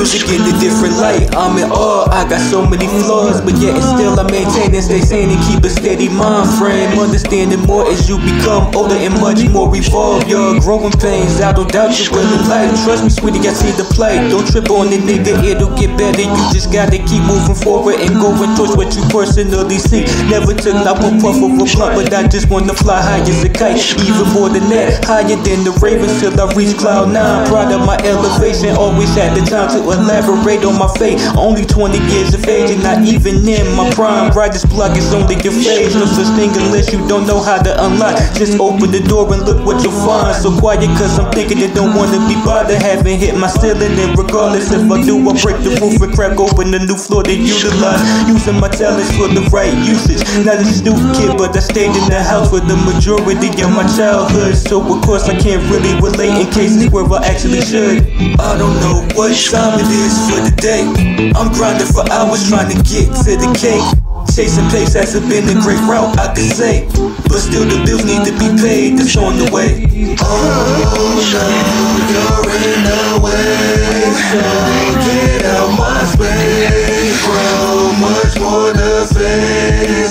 Music in a different light, I'm in awe. I got so many flaws, but yet and still I maintain and stay sane and keep a steady mind frame. Understanding more as you become older and much more evolved. Your growing pains, I don't doubt you will in life. Trust me, sweetie, I see the plight. Don't trip on it, nigga, it'll get better. You just gotta keep moving forward and going towards what you personally seek. Never took up a puff of a blunt, but I just wanna fly high as a kite. Even more than that, higher than the ravens till I reach cloud nine. Proud of my elevation, always had the time to elaborate on my fate. Only 20 years of age and not even in my prime. Writer's block is only your phase. No such thing unless you don't know how to unlock. Just open the door and look what you'll find. So quiet cause I'm thinking they don't wanna be bothered. Haven't hit my ceiling and regardless if I do, I break the roof and crack open a new floor to utilize. Using my talents for the right usage. Not a stupid kid but I stayed in the house for the majority of my childhood. So of course I can't really relate in cases where I actually should. I don't know what time it is for the day. I'm grinding for hours trying to get to the cake. Chasing pace hasn't been a great route, I could say, but still the bills need to be paid, that's on the way. Oh no, you're in the way, so get out my space. Grow much more to face.